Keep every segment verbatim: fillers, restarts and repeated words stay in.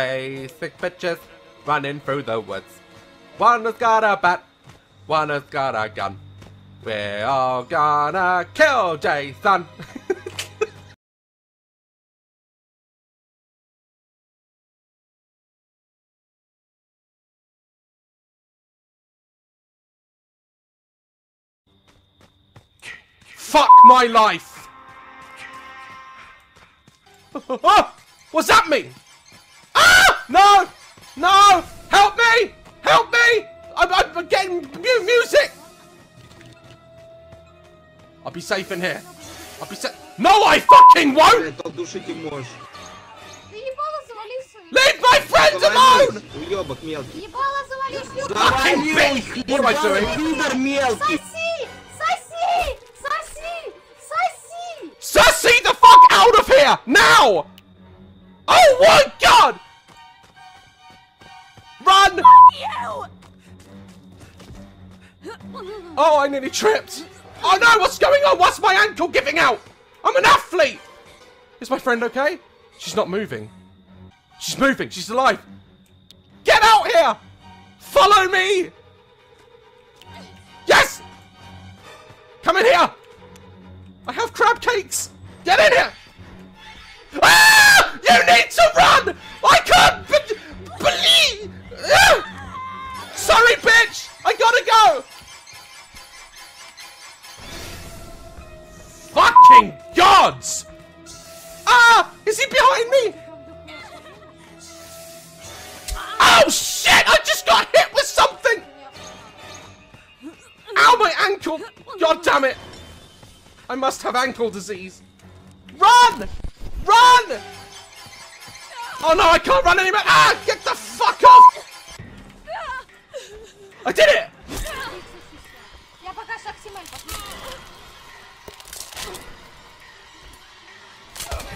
face. Six bitches running through the woods. One has got a bat, one has got a gun. We're all gonna kill Jason. Fuck my life! Oh, what's that mean? Ah! No! No! Help me! Help me! I'm, I'm getting mu music! I'll be safe in here. I'll be safe. No, I fucking won't! Leave my friends alone! Fucking bitch! What am I doing? Sussy the fuck out of here! Now! Oh my god! Run! Oh, I nearly tripped! Oh no, what's going on? What's my ankle giving out? I'm an athlete! Is my friend okay? She's not moving. She's moving, she's alive! Get out here! Follow me! Yes! Come in here! I have crab cakes! Get in here! Ah! You need to run! I can't be believe! Ah! Sorry, bitch! I gotta go! Fucking gods! Ah! Is he behind me? Oh shit! I just got hit with something! Ow, my ankle! God damn it! I must have ankle disease. Run! Run! Oh no, I can't run anymore. Ah, get the fuck off! I did it!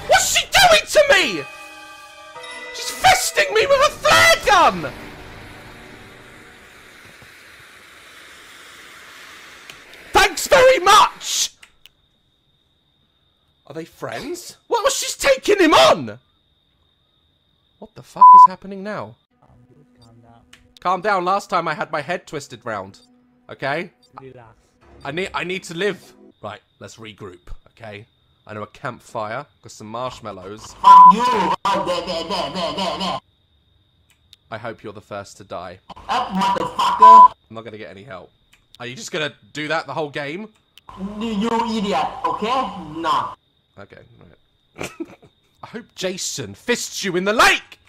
What's she doing to me? She's fisting me with a flare gun! Thanks very much! Are they friends? What was she's taking him on? What the fuck is happening now? Calm down. Calm down. Last time I had my head twisted round. Okay? Relax. I need I need to live. Right, let's regroup, okay? I know a campfire, got some marshmallows. I hope you're the first to die. Up, motherfucker! I'm not gonna get any help. Are you just gonna do that the whole game? You idiot, okay? Nah. Okay, right. I hope Jason fists you in the lake!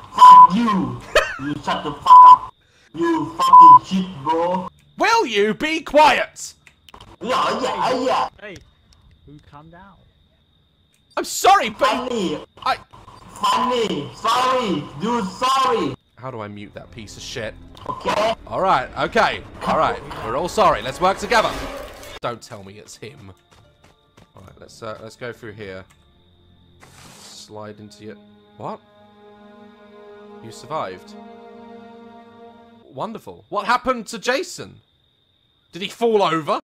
Fuck you! You shut the fuck up! You fucking cheat, bro! Will you be quiet? Yeah, yeah, yeah! Hey, who calm down? I'm sorry, but... Funny! I... Funny! Sorry! Dude, sorry! How do I mute that piece of shit? Okay? Alright, okay. Alright, we're all sorry. Let's work together. Don't tell me it's him. Alright, let's uh, let's go through here. Slide into your... What? You survived. Wonderful. What happened to Jason? Did he fall over?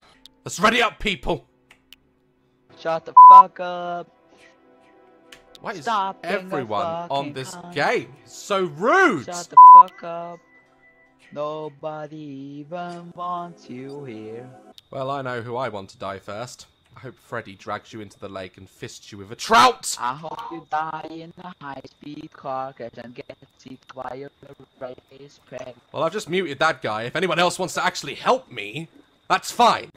Let's ready up, people. Shut the fuck up. Why is Stop everyone on this up. game so rude? Shut the fuck up. Nobody even wants you here. Well, I know who I want to die first. I hope Freddy drags you into the lake and fists you with a trout! I hope you die in a high-speed car crash and get hit by your race crack. Well, I've just muted that guy. If anyone else wants to actually help me, that's fine.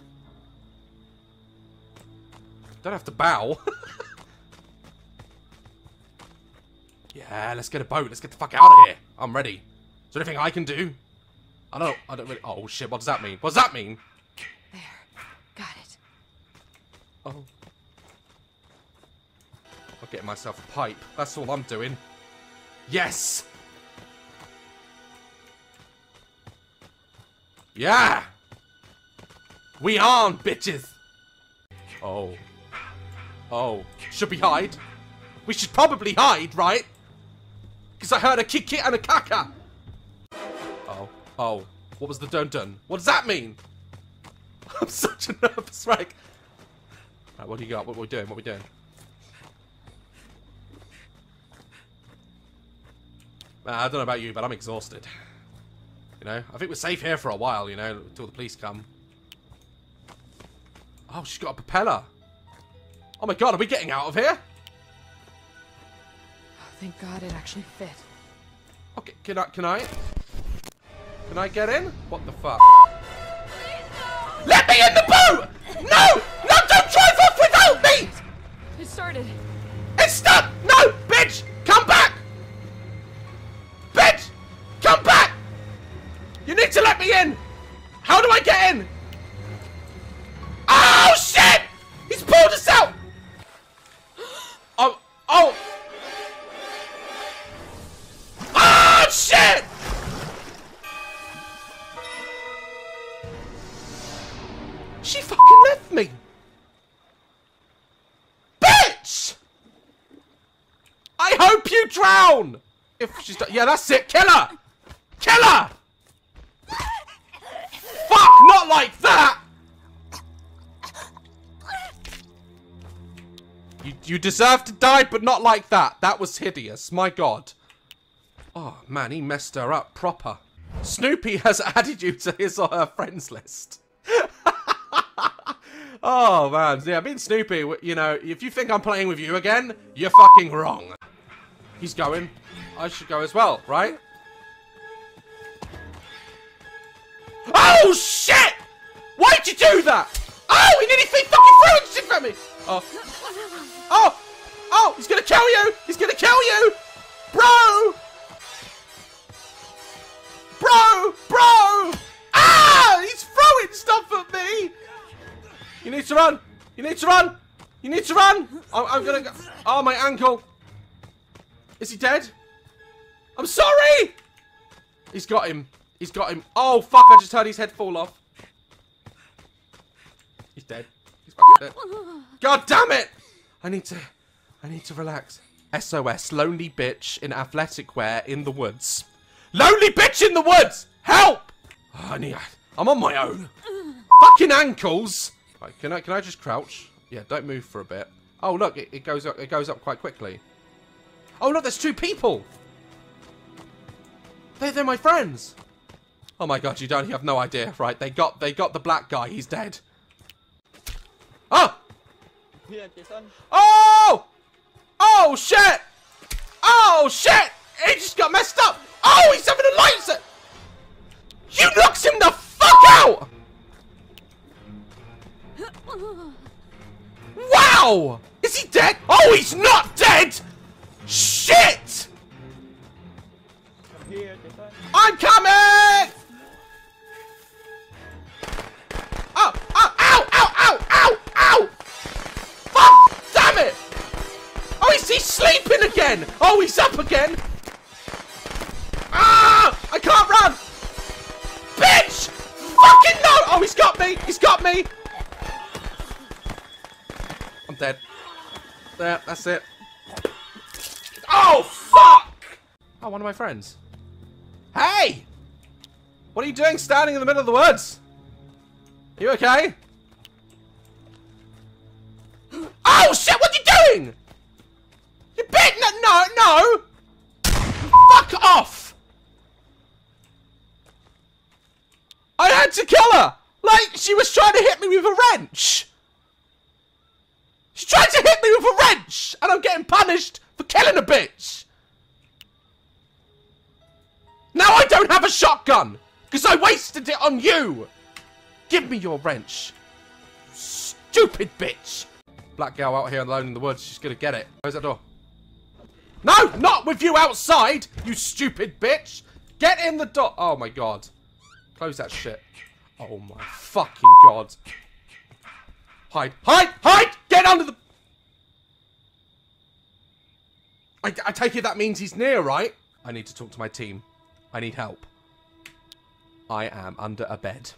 Don't have to bow. Yeah, let's get a boat. Let's get the fuck out of here. I'm ready. Is there anything I can do? I don't know. I don't really... Oh, shit. What does that mean? What does that mean? There. Got it. Oh. I'll get myself a pipe. That's all I'm doing. Yes! Yeah! We on, bitches! Oh. Oh. Should we hide? We should probably hide, right? Because I heard a kiki and a kaka! Oh. Oh. What was the dun-dun? What does that mean? I'm such a nervous wreck. Right, what do you got? What are we doing? What are we doing? Uh, I don't know about you, but I'm exhausted. You know, I think we're safe here for a while, you know, until the police come. Oh, she's got a propeller. Oh my god, are we getting out of here? Oh, thank god it actually fit. Okay, can I, can I? Can I get in? What the fuck? Please, no. Let me in the boat! No! No, don't drive off without me! It started. It's stuck! No, bitch! Come back! Bitch! Come back! You need to let me in! How do I get in? Oh, shit! He's pulled us out! Oh, oh! Oh, shit! She fucking left me! Bitch! I hope you drown! If she's done. Yeah, that's it! Kill her! Kill her! Fuck! Not like that! You, you deserve to die, but not like that. That was hideous. My god. Oh, man, he messed her up proper. Snoopy has added you to his or her friends list. Oh, man. Yeah, being Snoopy, you know, if you think I'm playing with you again, you're fucking wrong. He's going. I should go as well, right? Oh, shit! Why'd you do that? Oh, he nearly fucking threw it shit at me! Oh. Oh! Oh! He's gonna kill you! He's gonna kill you! Bro! Bro! Bro! Ah! He's throwing stuff at me! You need to run! You need to run! You need to run! I'm, I'm gonna go. Oh, my ankle! Is he dead? I'm sorry! He's got him. He's got him. Oh, fuck! I just heard his head fall off. He's dead. He's fucking dead. God damn it! I need to, I need to relax. S O S, lonely bitch in athletic wear in the woods. Lonely bitch in the woods! Help! Oh, I need, I'm on my own. Fucking ankles! Right, can I, can I just crouch? Yeah, don't move for a bit. Oh look, it, it goes up, it goes up quite quickly. Oh look, there's two people. They're, they're my friends. Oh my god, you don't, you have no idea. Right, they got, they got the black guy. He's dead. Oh! Oh! Oh shit! Oh shit! He just got messed up! Oh, he's having a lightsaber! You knocked him the fuck out! Wow! Is he dead? Oh, he's not dead! Shit! I'm coming! Oh! Oh! Ow! Ow! Ow! Ow! Ow! Fuck! Damn it! Oh, is he sleeping again? Oh, he's up again! Ah! I can't run! Bitch! Fucking no! Oh, he's got me! He's got me! I'm dead. There, that's it. Oh, fuck! Oh, one of my friends. Hey! What are you doing standing in the middle of the woods? You okay? Oh shit, what are you doing? You bit no no no Fuck off! I had to kill her! Like she was trying to hit me with a wrench! She tried to hit me with a wrench! And I'm getting punished for killing a bitch! Now I don't have a shotgun! Because I wasted it on you! Give me your wrench, stupid bitch! Black girl out here alone in the woods, she's gonna get it. Close that door. No, not with you outside, you stupid bitch! Get in the door! Oh my god. Close that shit. Oh my fucking god. Hide, hide, hide! Get under the... I, I take it that means he's near, right? I need to talk to my team. I need help. I am under a bed.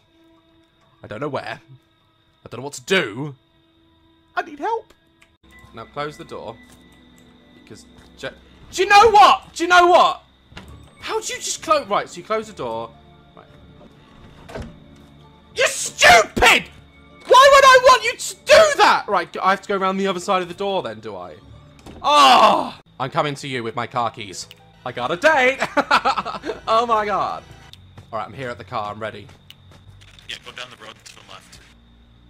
I don't know where. I don't know what to do. I need help. Now close the door. Because... Je do you know what? Do you know what? How'd you just close... Right, so you close the door. Right. You're stupid! Why would I want you to do that? Right, I have to go around the other side of the door then, do I? Oh! I'm coming to you with my car keys. I got a date! Oh my god. Alright, I'm here at the car. I'm ready. Yeah, go down the road to the left.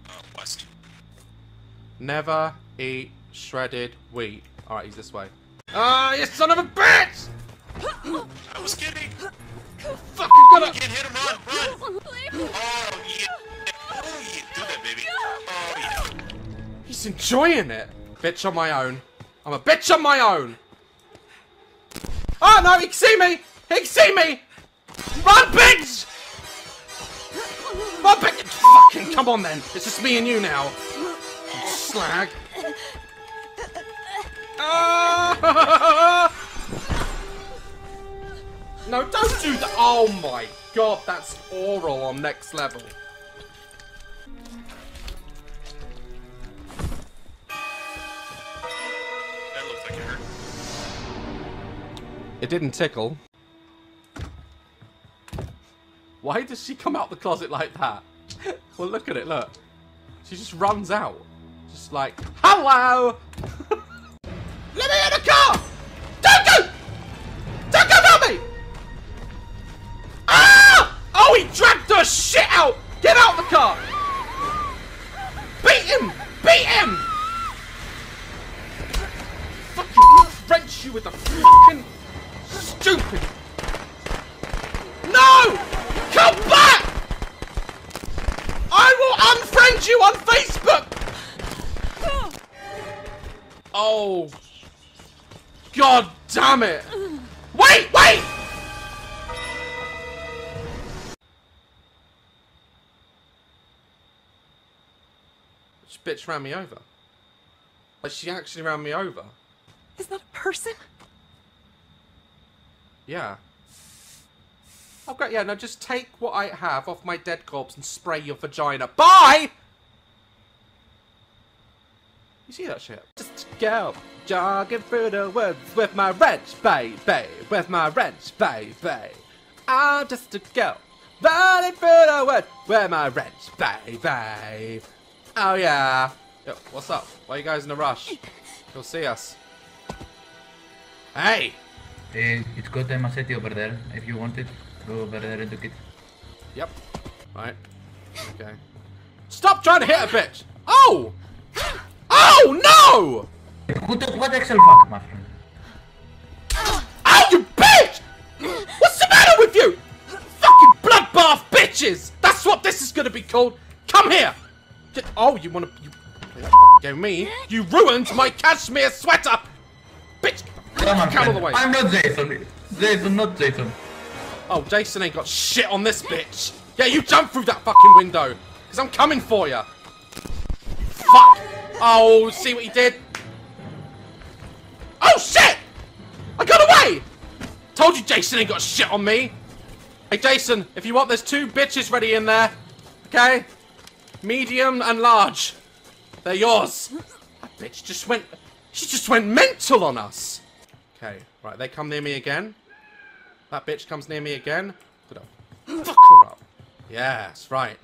Uh, west. Never eat shredded wheat. Alright, he's this way. Ah, oh, you son of a bitch! I was kidding! You're fucking gonna- You can't hit him, run, run! Oh, yeah! Oh, yeah! Do that, baby! Oh, yeah! He's enjoying it! Bitch on my own. I'm a bitch on my own! Oh, no! He can see me! He can see me! Run, bitch! Run, bitch! Fucking come on, then! It's just me and you now! You slag! Oh! No, don't do that! Oh my god, that's oral on next level. That looks like it hurt. It didn't tickle. Why does she come out the closet like that? Well, look at it, look. She just runs out. Just like, hello! Let me in the car! Don't go! Don't go help me! Ah! Oh, he dragged the shit out! Get out of the car! Beat him! Beat him! Fucking wrench you with the fucking stupid! No! Come back! I will unfriend you on Facebook! Oh... God damn it! Wait, wait! This bitch ran me over. Like, she actually ran me over. Is that a person? Yeah. Oh great, yeah, no, just take what I have off my dead corpse and spray your vagina. Bye! You see that shit? Just go. Jogging through the woods with my wrench, baby, with my wrench, baby. I'm just a girl, running through the woods with my wrench, baby. Oh yeah. Yo, what's up? Why are you guys in a rush? You'll see us. Hey! Uh, it's got a machete over there. If you want it, go over there and look it. Yep. Alright. Okay. Stop trying to hit a bitch! Oh! Oh no! What, what actual fuck, my friend? Oh, you bitch! What's the matter with you? Fucking bloodbath bitches! That's what this is gonna be called. Come here! Get, oh, you wanna... You gave me? You ruined my cashmere sweater! Bitch! Come on, come all the way. I'm not Jason. Jason, not Jason. Oh, Jason ain't got shit on this bitch. Yeah, you jump through that fucking window. Because I'm coming for you. Fuck! Oh, see what he did? Oh shit! I got away! Told you Jason ain't got shit on me. Hey Jason, if you want, there's two bitches ready in there. Okay? Medium and large. They're yours. That bitch just went... She just went mental on us. Okay, right, they come near me again. That bitch comes near me again. Fuck her up. Yes, right.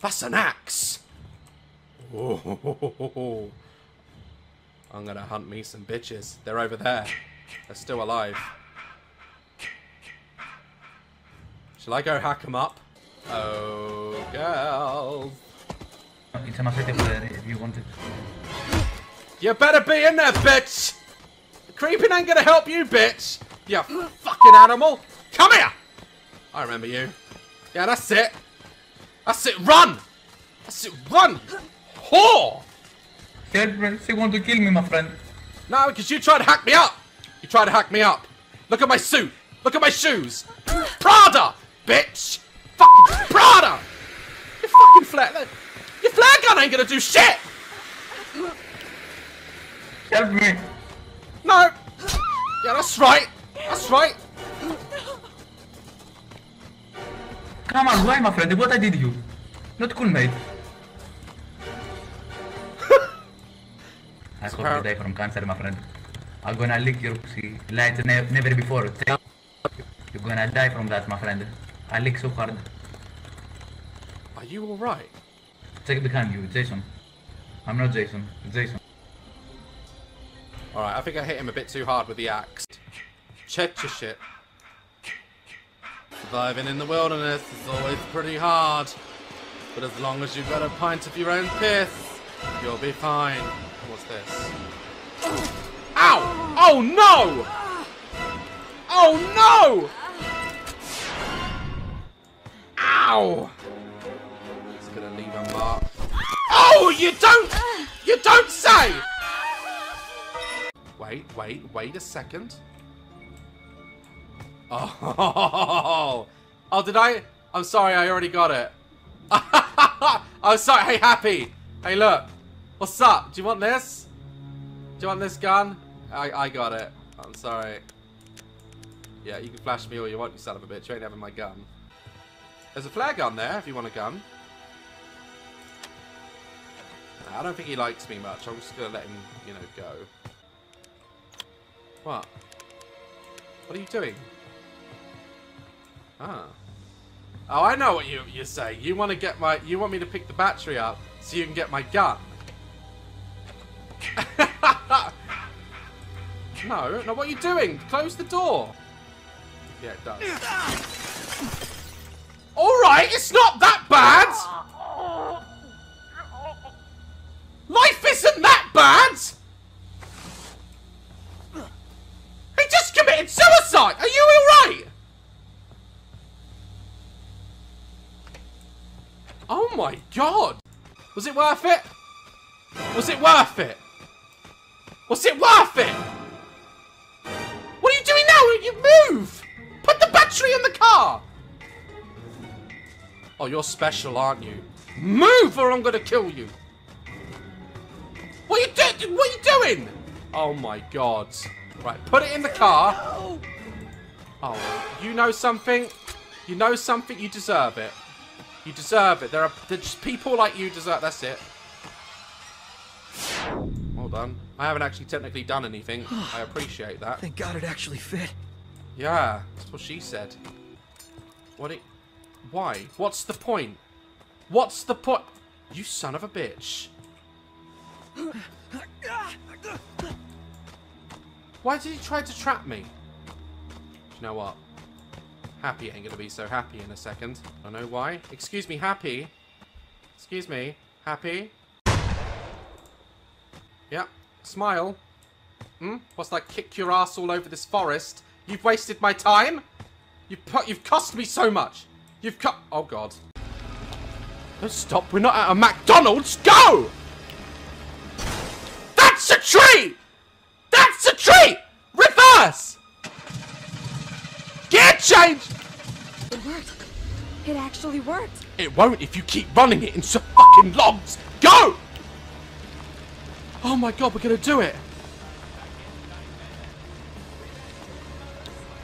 That's an axe. Oh. I'm gonna hunt me some bitches. They're over there. They're still alive. Shall I go hack them up? Oh, girl. It's a machete there if you want it. You better be in there, bitch! Creeping ain't gonna help you, bitch! You fucking animal! Come here! I remember you. Yeah, that's it. That's it, run! That's it, run! Whore! They want to kill me, my friend. No, because you tried to hack me up. You tried to hack me up. Look at my suit. Look at my shoes. Prada, bitch. Fucking Prada. Your fucking flare. Your flare gun ain't gonna do shit. Help me. No. Yeah, that's right. That's right. Come on, why, my friend? What I did you? Not cool, mate. I hope you die from cancer, my friend. I'm gonna lick your pussy like ne never before. You're gonna die from that, my friend. I lick so hard. Are you alright? Check behind you, Jason. I'm not Jason. Jason. Alright, I think I hit him a bit too hard with the axe. check your shit. Surviving in the wilderness is always pretty hard, but as long as you've got a pint of your own piss, you'll be fine. What's this? Ow! Oh no! Oh no! Ow! It's gonna leave a mark. Oh, you don't! You don't say! Wait, wait, wait a second. Oh, oh, did I? I'm sorry, I already got it. I'm sorry. Hey, Happy. Hey, look. What's up? Do you want this? Do you want this gun? I, I got it. I'm sorry. Yeah, you can flash me all you want, you son of a bitch. You ain't having my gun. There's a flag on there if you want a gun. Nah, I don't think he likes me much. I'm just going to let him, you know, go. What? What are you doing? Ah. Oh, I know what you you're saying. You want to get my, you want me to pick the battery up so you can get my gun. No, no, what are you doing? Close the door. Yeah, it does. All right, it's not that bad. Life isn't that bad. He just committed suicide. Are you all right? Oh my god! Was it worth it? Was it worth it? Was it worth it? What are you doing now? You move! Put the battery in the car! Oh, you're special, aren't you? Move or I'm gonna kill you! What are you doing? What are you doing? Oh my god. Right, put it in the car. Oh, you know something? You know something? You deserve it. You deserve it. There are there's people like you deserve. That's it. Well done. I haven't actually technically done anything. I appreciate that. Thank God it actually fit. Yeah, that's what she said. What? It, why? What's the point? What's the point? You son of a bitch! Why did he try to trap me? Do you know what? Happy ain't gonna be so happy in a second. I don't know why. Excuse me, Happy. Excuse me, Happy. Yeah, smile. Hmm? What's that? Kick your ass all over this forest. You've wasted my time. You've put, you've cost me so much. You've cut. Oh god. Don't stop. We're not at a McDonald's. Go. That's a tree. That's a tree. Reverse. Get changed! It worked. It actually worked. It won't if you keep running it in so fucking logs. Go! Oh my god, we're gonna do it.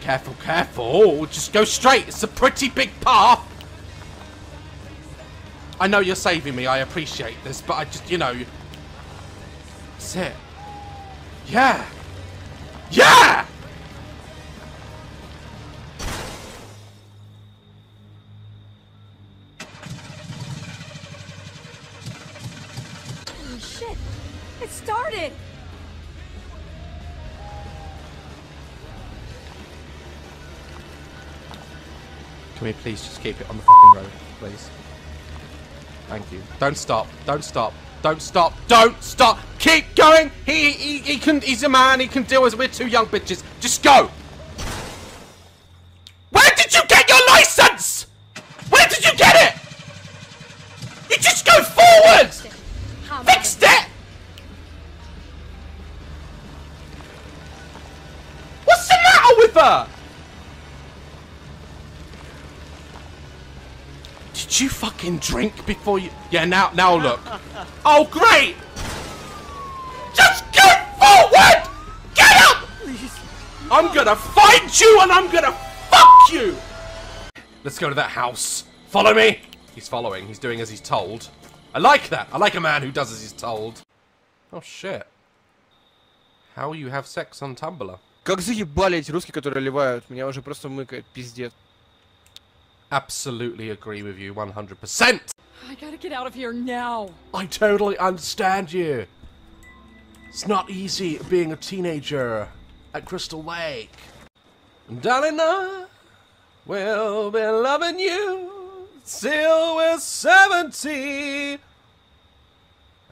Careful, careful. Just go straight. It's a pretty big path. I know you're saving me. I appreciate this, but I just, you know. That's it. Yeah. Yeah! Started. Can we please just keep it on the fucking road, please? Thank you. Don't stop. Don't stop. Don't stop. Don't stop. Keep going. He he he can. He's a man. He can deal with. We're two young bitches. Just go. Where did you get your license? Where did you get it? You just go forward. Fixed it. Did you fucking drink before you? Yeah, now, now look. Oh, great! Just get forward! Get up! I'm gonna find you and I'm gonna fuck you! Let's go to that house. Follow me! He's following. He's doing as he's told. I like that. I like a man who does as he's told. Oh, shit. How you have sex on Tumblr? Как заебали эти русские, которые ливают. Меня уже просто мыкает, пиздец. Absolutely agree with you one hundred percent. I gotta get out of here now. I totally understand you. It's not easy being a teenager at Crystal Lake. Darling, I will be loving you till we're seventy.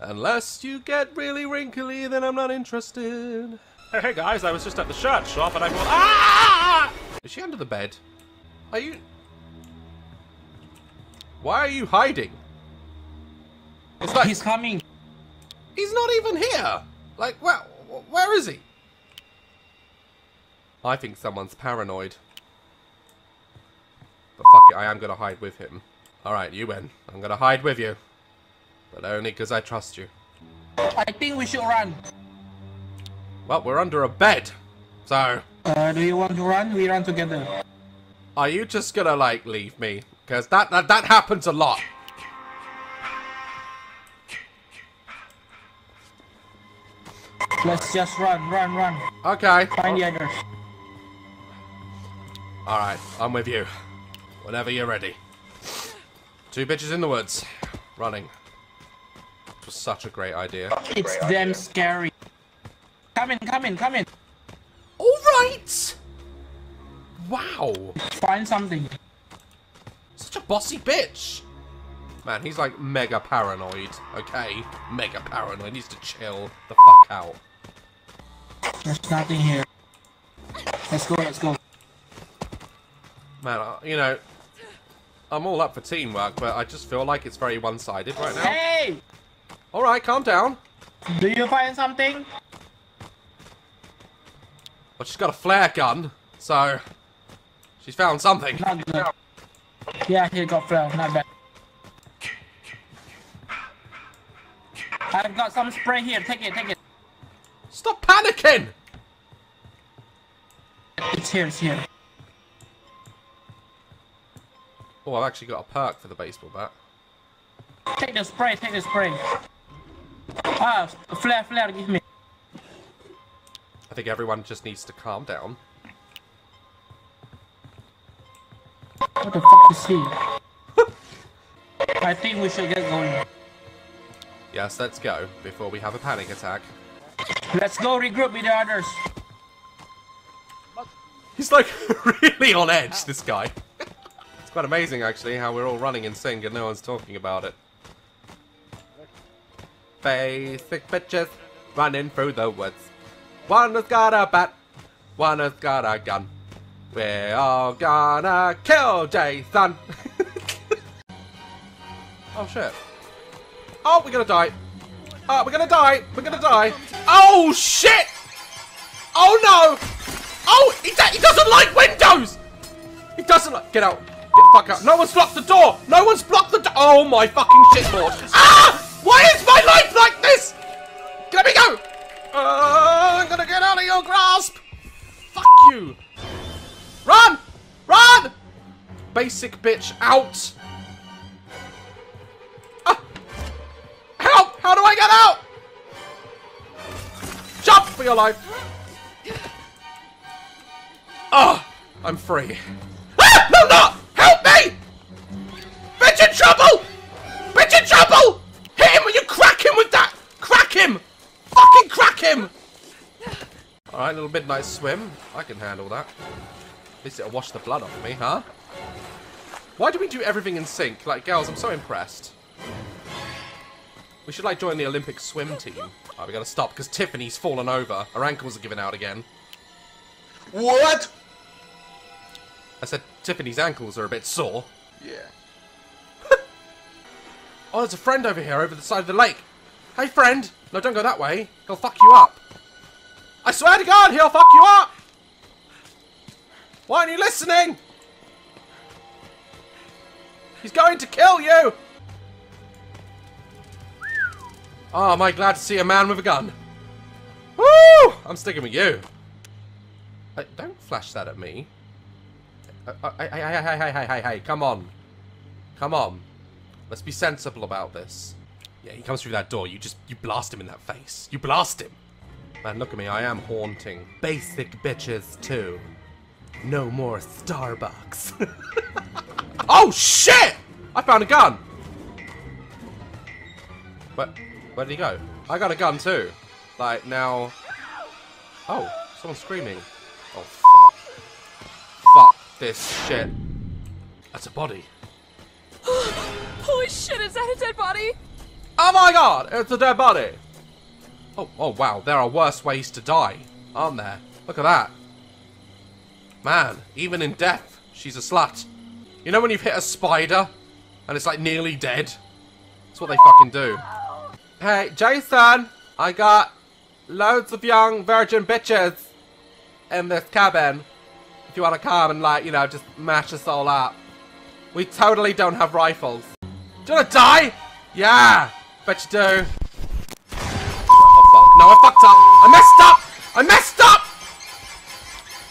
Unless you get really wrinkly, then I'm not interested. Hey, hey guys, I was just at the shirt shop and I thought, ah! Is she under the bed? Are you... Why are you hiding? It's like... He's coming. He's not even here. Like, where, where is he? I think someone's paranoid. But fuck it, I am going to hide with him. Alright, you win. I'm going to hide with you. But only because I trust you. I think we should run. Well, we're under a bed. So... Uh, do you want to run? We run together. Are you just going to, like, leave me? Because that, that, that happens a lot. Let's just run, run, run. Okay. Find the others. Alright, I'm with you. Whenever you're ready. Two bitches in the woods. Running. It was such a great idea. It's damn scary. Come in, come in, come in. Alright! Wow. Find something. Such a bossy bitch. Man, he's like mega paranoid, okay? Mega paranoid. He needs to chill the fuck out. There's nothing here. Let's go, let's go. Man, I, you know, I'm all up for teamwork, but I just feel like it's very one-sided right now. Hey! Alright, calm down. Do you find something? Well, she's got a flare gun, so she's found something. Not good. Yeah, he got flare, not bad. I've got some spray here, take it, take it. Stop panicking! It's here, it's here. Oh, I've actually got a perk for the baseball bat. Take the spray, take the spray. Ah, flare, flare, give me. I think everyone just needs to calm down. What the fuck is he? I think we should get going. Yes, let's go, before we have a panic attack. Let's go regroup with the others. He's like really on edge, this guy. It's quite amazing actually how we're all running in sync and no one's talking about it. Basic bitches running through the woods. One has got a bat, one has got a gun. We're all gonna kill Jason. Oh shit. Oh, we're gonna die. Oh, we're gonna die. We're gonna die. Oh, shit! Oh, no! Oh, he, he doesn't like windows! He doesn't like... Get out. Get the fuck out. No one's blocked the door! No one's blocked the door! Oh, my fucking shitboard. Ah! Why is my life like this? Let me go! Uh, I'm gonna get out of your grasp! Fuck you! Run! Run! Basic bitch out! How do I get out? Jump for your life. Oh, I'm free. Ah, no, no! Help me! Bitch in trouble! Bitch in trouble! Hit him when you crack him with that! Crack him! Fucking crack him! Alright, little midnight swim. I can handle that. At least it'll wash the blood off me, huh? Why do we do everything in sync? Like, girls, I'm so impressed. We should, like, join the Olympic swim team. Alright, we gotta stop, because Tiffany's fallen over. Her ankles are giving out again. What? I said Tiffany's ankles are a bit sore. Yeah. Oh, there's a friend over here, over the side of the lake. Hey, friend. No, don't go that way. He'll fuck you up. I swear to God, he'll fuck you up! Why aren't you listening? He's going to kill you! Oh, am I glad to see a man with a gun. Woo! I'm sticking with you. I, don't flash that at me. Hey, hey, hey, hey, hey, hey, hey, come on. Come on. Let's be sensible about this. Yeah, he comes through that door. You just, you blast him in that face. You blast him. Man, look at me. I am haunting. Basic bitches, too. No more Starbucks. Oh, shit! I found a gun. But... Where did he go? I got a gun too. Like, now... Oh, someone's screaming. Oh, f***. this shit. That's a body. Holy shit, is that a dead body? Oh my god, it's a dead body. Oh, oh wow, there are worse ways to die, aren't there? Look at that. Man, even in death, she's a slut. You know when you've hit a spider and it's like nearly dead? That's what they fucking do. Hey, Jason, I got loads of young virgin bitches in this cabin. If you want to come and like, you know, just mash us all up. We totally don't have rifles. Do you want to die? Yeah, bet you do. No, I fucked up. I messed up. I messed up.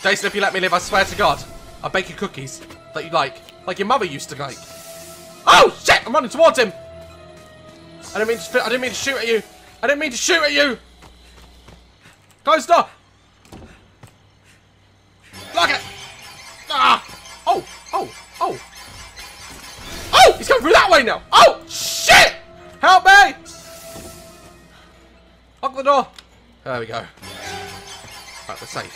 Jason, if you let me live, I swear to God, I'll bake you cookies that you like, like your mother used to like. Oh shit! I'm running towards him. I didn't mean to. I didn't mean to shoot at you. I didn't mean to shoot at you. Close door. Lock it. Ah. Oh. Oh. Oh. Oh! He's coming through that way now. Oh shit! Help me! Lock the door. There we go. Right, we're safe.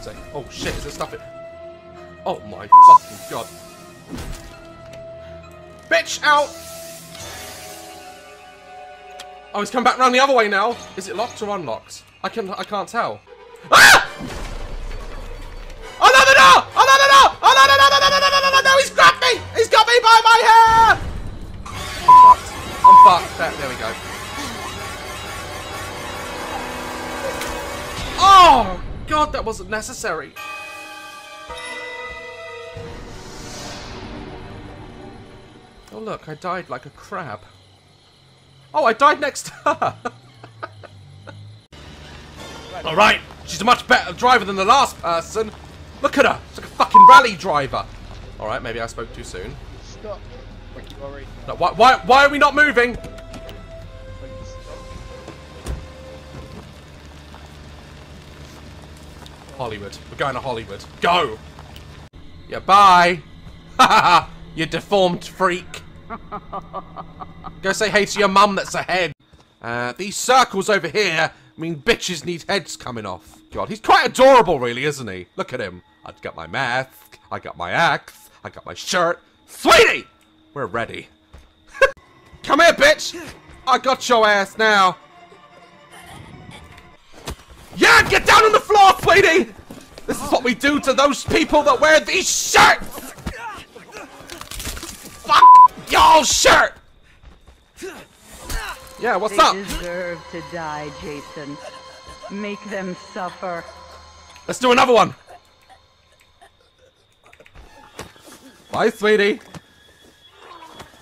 Safe. Oh shit, is there stuff in? Oh my fucking god. Bitch out! Oh, he's come back round the other way now. Is it locked or unlocked? I can I can't tell. Ah! Another door! Another door! Oh no no no no no no no no no no! He's grabbed me! He's got me by my hair! I'm fucked. I'm fucked. There, there we go. Oh god, that wasn't necessary. Oh look, I died like a crab. Oh, I died next to her. All right, she's a much better driver than the last person. Look at her, she's like a fucking rally driver. All right, maybe I spoke too soon. Stop. No, why, why, why are we not moving? Hollywood. We're going to Hollywood. Go! Yeah, bye! Haha! You deformed freak! Go say hey to your mum that's ahead! Uh, these circles over here mean bitches need heads coming off. God, he's quite adorable really, isn't he? Look at him. I've got my mask, I got my axe, I got my shirt. Sweetie! We're ready. Come here, bitch! I got your ass now! Yeah, get down on the floor, sweetie! This is what we do to those people that wear these shirts! Fuck y'all shirt! Yeah, what's up? They deserve to die, Jason. Make them suffer. Let's do another one! Bye, sweetie.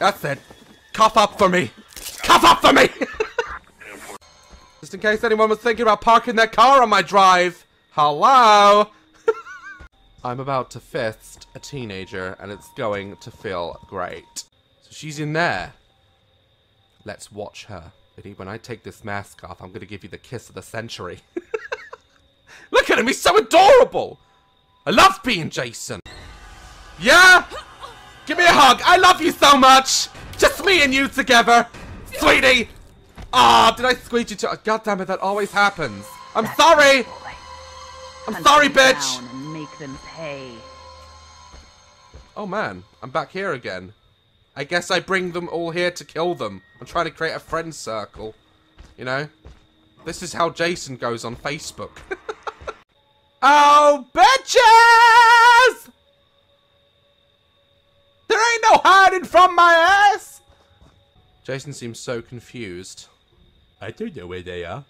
That's it. Cough up for me. Cough up for me! Just in case anyone was thinking about parking their car on my drive. Hello? I'm about to fist a teenager and it's going to feel great. So she's in there. Let's watch her. When I take this mask off, I'm going to give you the kiss of the century. Look at him, he's so adorable. I love being Jason. Yeah? Give me a hug. I love you so much. Just me and you together. Sweetie. Ah, oh, did I squeeze you to- God damn it, that always happens. I'm That's sorry! I'm Hunt sorry, bitch! Down and make them pay. Oh man, I'm back here again. I guess I bring them all here to kill them. I'm trying to create a friend circle. You know? This is how Jason goes on Facebook. Oh, bitches! There ain't no hiding from my ass! Jason seems so confused. I don't know where they are.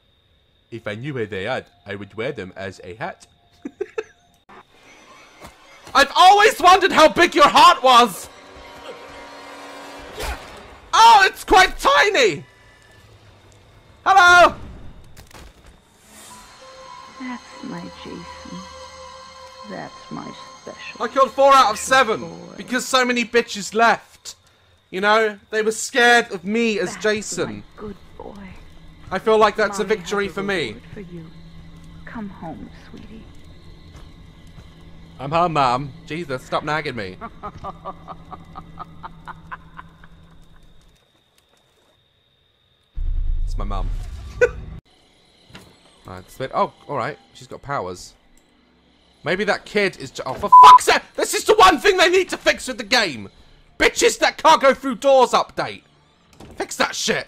If I knew where they are, I would wear them as a hat. I've always wondered how big your heart was! Oh, it's quite tiny! Hello! That's my Jason. That's my special. I killed four out of seven boy. Because so many bitches left. You know, they were scared of me as that's Jason. My good boy. I feel like that's Mommy a victory for me. For you. Come home, sweetie. I'm home, Mom. Jesus, stop nagging me. It's my mum. Alright, oh, alright. She's got powers. Maybe that kid is... Oh, for fuck's sake! This is the one thing they need to fix with the game! Bitches that can't go through doors update! Fix that shit!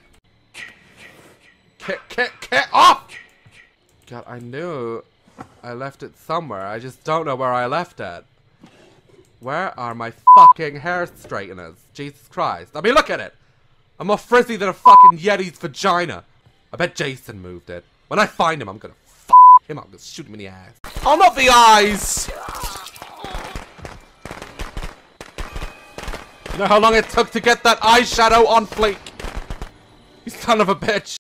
Get, get, get off! God, I knew I left it somewhere. I just don't know where I left it. Where are my fucking hair straighteners? Jesus Christ. I mean, look at it! I'm more frizzy than a fucking Yeti's vagina. I bet Jason moved it. When I find him, I'm gonna fuck him up. I'm gonna shoot him in the ass. Oh, not the eyes! You know how long it took to get that eyeshadow on fleek? You son of a bitch.